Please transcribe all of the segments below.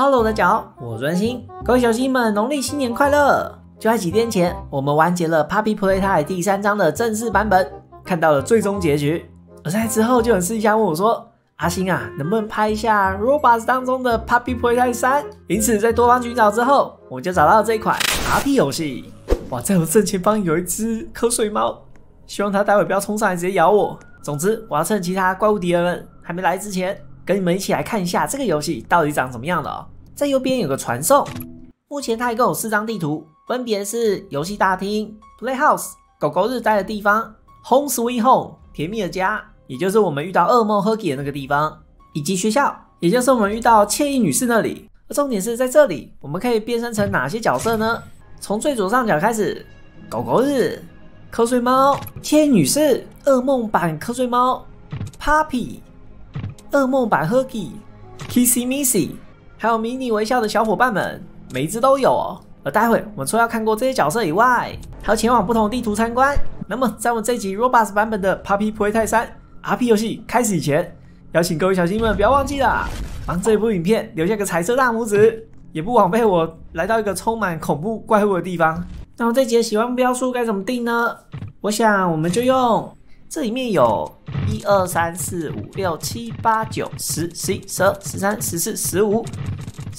Hello， 大家好，我是安心，各位小星星们，农历新年快乐！就在几天前，我们完结了 Poppy Playtime 第3章的正式版本，看到了最终结局。而在之后，就有私底下问我说：“阿星啊，能不能拍一下 Robux 当中的 Poppy Playtime 3？” 因此，在多方寻找之后，我就找到了这一款 RP 游戏。哇，在我正前方有一只瞌睡猫，希望它待会不要冲上来直接咬我。总之，我要趁其他怪物敌人们还没来之前， 跟你们一起来看一下这个游戏到底长什么样的哦。在右边有个传送，目前它一共有4张地图，分别是游戏大厅、Playhouse、狗狗日待的地方、Home Sweet Home、甜蜜的家，也就是我们遇到噩梦 Huggy 的那个地方，以及学校，也就是我们遇到惬意女士那里。而重点是在这里，我们可以变身成哪些角色呢？从最左上角开始，狗狗日、瞌睡猫、惬意女士、噩梦版瞌睡猫、Poppy、 噩梦版 Huggy、Kissy Missy， 还有迷你微笑的小伙伴们，每一只都有哦。而待会我们除了要看过这些角色以外，还要前往不同地图参观。那么，在我们这集 Robux 版本的 Poppy Playtime 3 RP 游戏开始以前，邀请各位小星星们不要忘记了帮这部影片留下个彩色大拇指，也不枉费我来到一个充满恐怖怪物的地方。那么这集的喜欢目标数该怎么定呢？我想我们就用这里面有 1、2、3、4、5、6、7、8、9、10、11、12、13、14、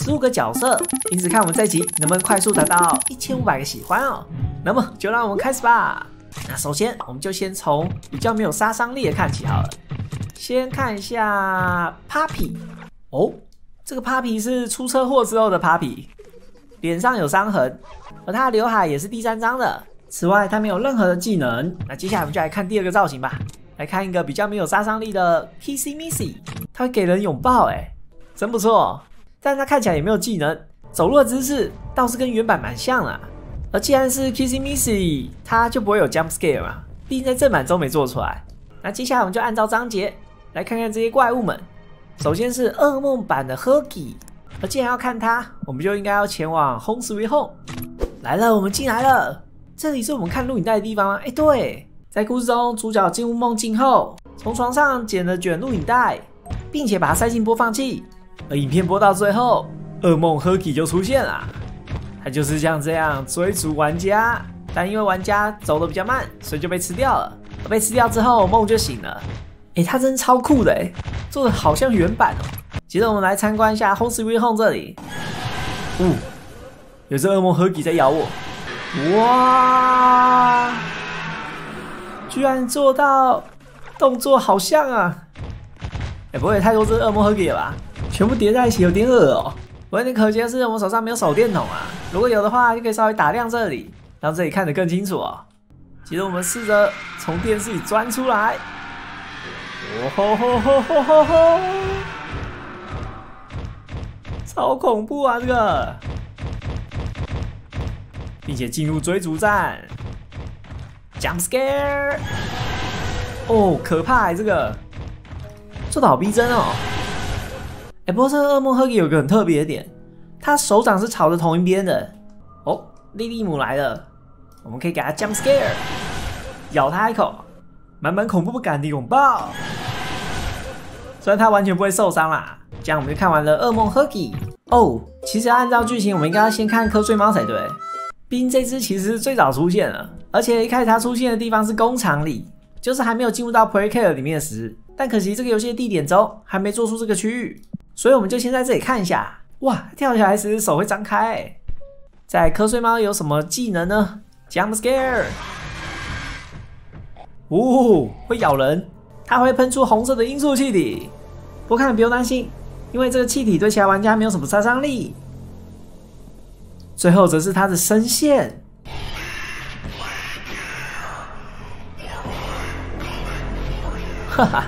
15个角色，因此看我们这集能不能快速达到1500个喜欢哦。那么就让我们开始吧。那首先我们就先从比较没有杀伤力的看起好了。先看一下 Poppy 哦，这个 Poppy 是出车祸之后的 Poppy， 脸上有伤痕，而他的刘海也是第3章的。 此外，他没有任何的技能。那接下来我们就来看第2个造型吧，来看一个比较没有杀伤力的 Kissy Missy， 他会给人拥抱，真不错。但他看起来也没有技能，走路的姿势倒是跟原版蛮像啦。而既然是 Kissy Missy， 他就不会有 jump scare 嘛，毕竟在正版中没做出来。那接下来我们就按照章节来看看这些怪物们。首先是噩梦版的 Huggy， 而既然要看他，我们就应该要前往 Home Sweet Home。来了，我们进来了。 这里是我们看录影带的地方吗？哎，对，在故事中，主角进入梦境后，从床上捡了卷录影带，并且把它塞进播放器。而影片播到最后，噩梦 Huggy 就出现了，他就是像这样追逐玩家，但因为玩家走得比较慢，所以就被吃掉了。而被吃掉之后，梦就醒了。哎，他真超酷的哎，做的好像原版哦。接着我们来参观一下 Home Sweet Home 这里。有只噩梦 Huggy 在咬我。 哇！居然做到动作好像啊！不会太多只恶魔Huggy了吧？全部叠在一起有点恶哦。唯一可惜的是我手上没有手电筒啊，如果有的话就可以稍微打亮这里，让这里看得更清楚哦。接着我们试着从电视里钻出来。哦吼！超恐怖啊这个！ 并且进入追逐战 ，jump scare， 哦，可怕这个做得好逼真哦。不过这个噩梦 Huggy 有个很特别的点，他手掌是朝着同一边的。哦，莉莉姆来了，我们可以给他 jump scare， 咬他一口，满满恐怖感的拥抱。虽然他完全不会受伤啦。这样我们就看完了噩梦 Huggy。哦，其实按照剧情，我们应该要先看瞌睡猫才对。 毕竟这只其实是最早出现了，而且一开始它出现的地方是工厂里，就是还没有进入到 Playcare 里面的时。但可惜这个游戏的地点中还没做出这个区域，所以我们就先在这里看一下。哇，跳下来时手会张开。在瞌睡猫有什么技能呢 ？Jump Scare。哦，会咬人，它会喷出红色的罂粟气体。不过看了不用担心，因为这个气体对其他玩家没有什么杀伤力。 最后则是他的声线，哈哈，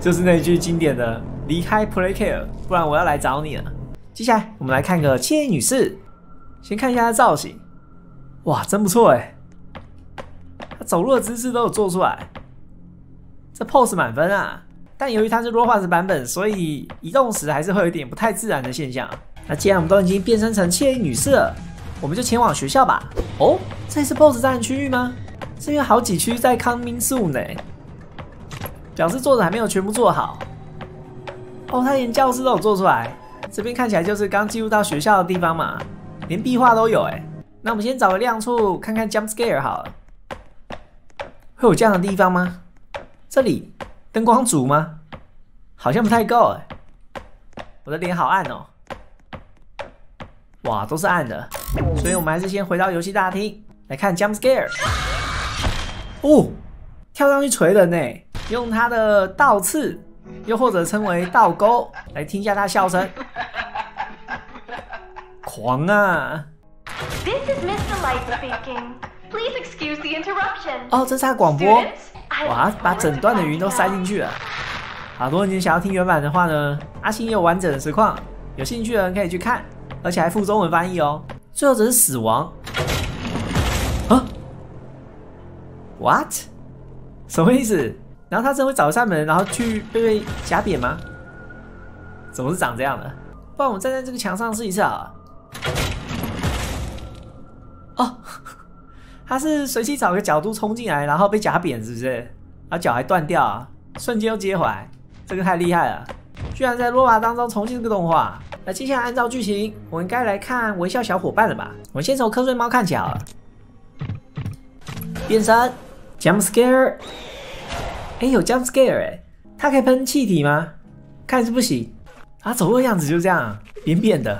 就是那句经典的“离开 Playcare， 不然我要来找你了”。接下来我们来看个惬意女士，先看一下她的造型，哇，真不错哎，她走路的姿势都有做出来，这 pose 满分啊！但由于它是 Robux 版本，所以移动时还是会有一点不太自然的现象。 那既然我们都已经变身成惬意女士了，我们就前往学校吧。哦，这是 BOSS 战区域吗？这边好几区在coming soon呢，表示作者还没有全部做好。哦，他连教室都有做出来，这边看起来就是刚进入到学校的地方嘛，连壁画都有哎。那我们先找个亮处看看 jump scare 好了。会有这样的地方吗？这里灯光组吗？好像不太够哎。我的脸好暗哦。哇，都是暗的，所以我们还是先回到游戏大厅来看 jump scare。哦，跳上去锤人哎，用他的倒刺。 又或者称为倒钩，来听一下他笑声，狂啊！ This is Mr. Light speaking. Please excuse the interruption. 哦，这是他广播，哇，把整段的语音都塞进去了。好，如果你想要听原版的话呢，阿信也有完整的实况，有兴趣的人可以去看，而且还附中文翻译哦。最后只是死亡，啊 ？What？ 什么意思？ 然后他真会找上门，然后去被夹扁吗？怎么是长这样的？不然我们站在这个墙上试一试啊！哦，他是随机找个角度冲进来，然后被夹扁，是不是？然后脚还断掉啊！瞬间又接回来，这个太厉害了！居然在Roblox当中重现这个动画。那接下来按照剧情，我们该来看微笑小伙伴了吧？我们先从瞌睡猫看起好了。变身 ，Jump Scare。 哎，有 jump scare 哎，它可以喷气体吗？看是不行。它走路的样子就这样，扁扁的，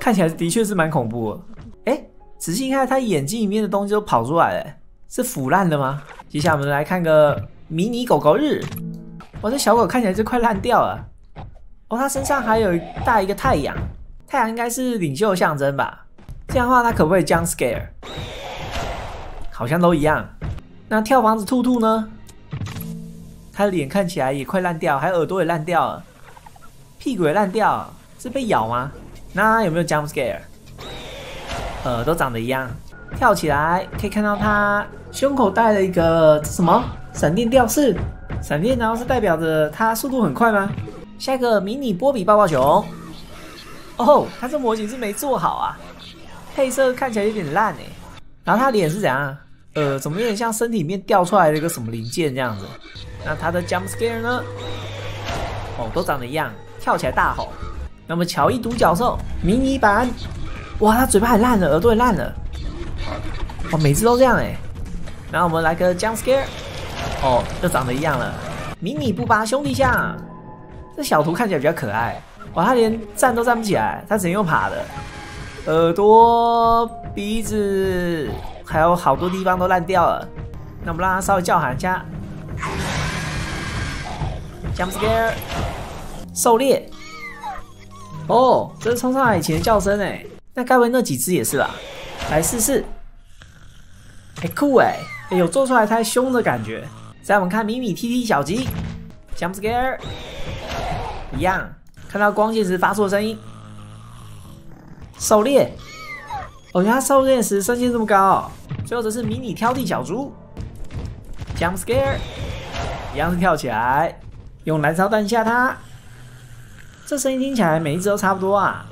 看起来的确是蛮恐怖的。哎，仔细看，它眼睛里面的东西都跑出来了，是腐烂的吗？接下来我们来看个迷你狗狗日。哇，这小狗看起来就快烂掉了。哦，它身上还有带一个太阳，太阳应该是领袖象征吧？这样的话，它可不可以 jump scare？ 好像都一样。 那跳房子兔兔呢？他的脸看起来也快烂掉，还有耳朵也烂掉了，屁股也烂掉了，是被咬吗？那有没有 jump scare？ 都长得一样。跳起来可以看到他胸口带了一个什么闪电吊饰，闪电然后是代表着他速度很快吗？下一个迷你波比抱抱熊。哦，他这模型是没做好啊，配色看起来有点烂哎。然后他脸是怎样？ 怎么有点像身体里面掉出来的一个什么零件这样子？那它的 jump scare 呢？哦，都长得一样，跳起来大吼。那么乔伊独角兽迷你版，哇，它嘴巴也烂了，耳朵也烂了，哇，每次都这样哎。然后我们来个 jump scare， 哦，又长得一样了。迷你布巴兄弟象，这小图看起来比较可爱。哇，它连站都站不起来，它只能用爬的。耳朵、鼻子。 还有好多地方都烂掉了，那我们让它稍微叫喊一下 ，jump scare， 狩猎。哦，这是冲上来以前的叫声哎，那该不会那几只也是吧？来试试，哎酷哎，有做出来太凶的感觉。再我们看米米 TT 小鸡 ，jump scare， 一样，看到光线时发出的声音，狩猎。 哦，原来狩猎时声线这么高、哦。最后则是迷你挑剔小猪 ，jump scare， 一样是跳起来，用燃烧弹吓它。这声音听起来每一只都差不多啊。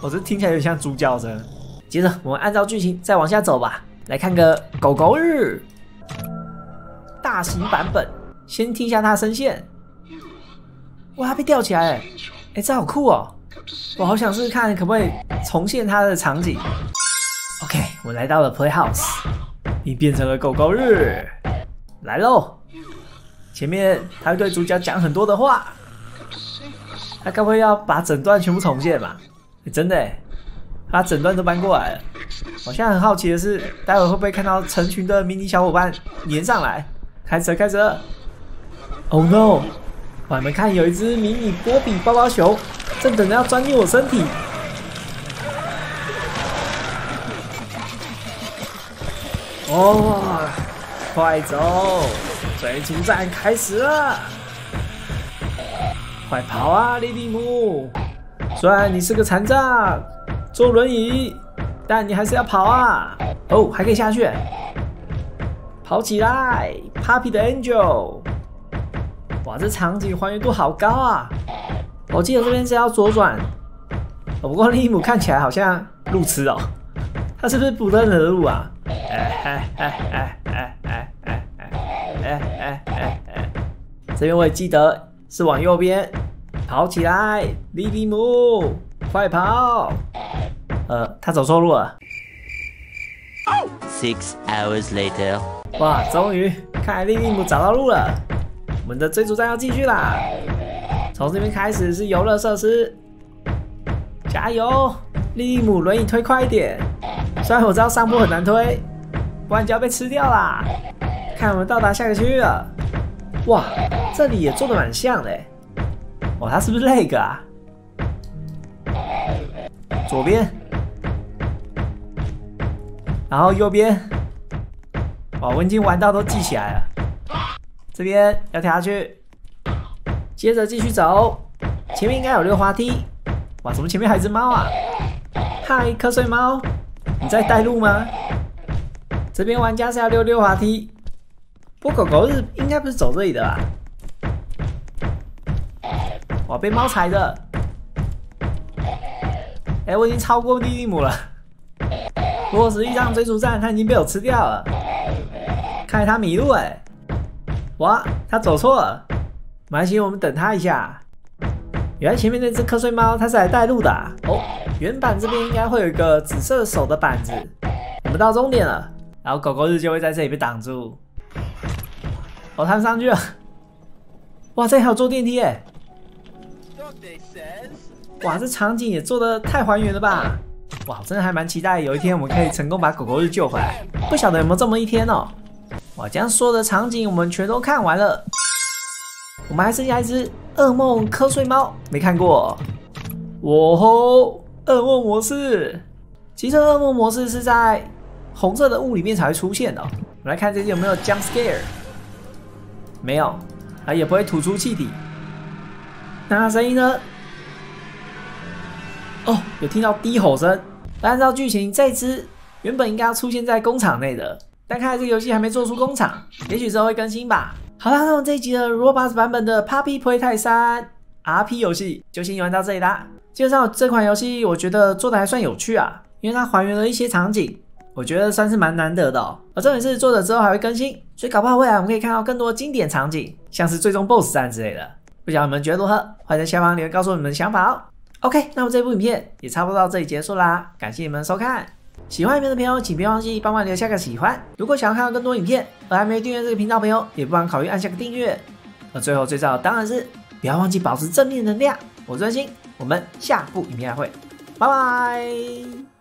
我、哦、这听起来有点像猪叫声。接着我们按照剧情再往下走吧，来看个狗狗日大型版本。先听一下它的声线。哇，它被吊起来，哎，这好酷哦。 我好想试试看，可不可以重现它的场景 ？OK， 我来到了 Playhouse， 你变成了狗狗日，来喽！前面他会对主角讲很多的话，他该不会要把整段全部重现吧？欸、真的、欸，他整段都搬过来了。我现在很好奇的是，待会会不会看到成群的迷你小伙伴粘上来？开车，开车 ！Oh no！ 我们看有一只迷你波比包包熊。 正等着要钻进我身体，哦，快走！追逐战开始了，快跑啊，莉莉姆！虽然你是个残障，坐轮椅，但你还是要跑啊！哦，还可以下去，跑起来 ，Poppy 的 Angel！ 哇，这场景还原度好高啊！ 我记得这边是要左转，哦，不过利姆看起来好像路痴哦，他是不是不认得路啊？哎，这边我也记得是往右边跑起来，莉莉姆，快跑！他走错路了。Six hours later， 哇，终于，看来莉莉姆找到路了。我们的追逐战要继续啦！从这边开始是游乐设施，加油！莉莉姆，轮椅推快一点！虽然我知道上坡很难推，不然就要被吃掉啦。看，我们到达下个区域了。哇，这里也做得蛮像的。 哇，他是不是lag啊？左边，然后右边。哇，我已经玩到都记起来了。这边要跳下去，接着继续走。前面应该有溜滑梯。哇，怎么前面还有一只猫啊？嗨，瞌睡猫，你在带路吗？这边玩家是要溜溜滑梯。不过狗狗是应该不是走这里的吧？ 哇，被猫踩的！哎，我已经超过莉莉姆了。不过实际上追逐战他已经被我吃掉了。看来他迷路哎！哇，他走错了。没关系，我们等他一下。原来前面那只瞌睡猫它是来带路的啊。哦，原版这边应该会有一个紫色手的板子。我们到终点了，然后狗狗日就会在这里被挡住。哦，他们上去了。哇，这里还有坐电梯哎！ 哇，这场景也做得太还原了吧！哇，真的还蛮期待有一天我们可以成功把狗狗日救回来，不晓得有没有这么一天哦。哇，这样所有的场景我们全都看完了，我们还剩下一只噩梦瞌睡猫，没看过。哇吼，噩梦模式！其实噩梦模式是在红色的雾里面才会出现的哦。我们来看这只有没有 jump scare， 没有，啊也不会吐出气体。 那它声音呢？哦，有听到低吼声。按照剧情，这只原本应该要出现在工厂内的，但看来这个游戏还没做出工厂，也许之后会更新吧。好啦，那我们这一集的 Roblox 版本的 Poppy Playtime 3 RP 游戏就先玩到这里啦。基本上这款游戏我觉得做的还算有趣啊，因为它还原了一些场景，我觉得算是蛮难得的哦。而重点是作者之后还会更新，所以搞不好未来我们可以看到更多经典场景，像是最终 BOSS 战之类的。 不晓得你们觉得如何？欢迎在下方留言告诉我们的想法哦。OK， 那么这部影片也差不多到这里结束啦，感谢你们的收看。喜欢影片的朋友，请别忘记帮忙留下个喜欢。如果想要看到更多影片，而还没有订阅这个频道的朋友，也不妨考虑按下个订阅。而最后最重要当然是不要忘记保持正面能量。我是专心，我们下部影片再会，拜拜。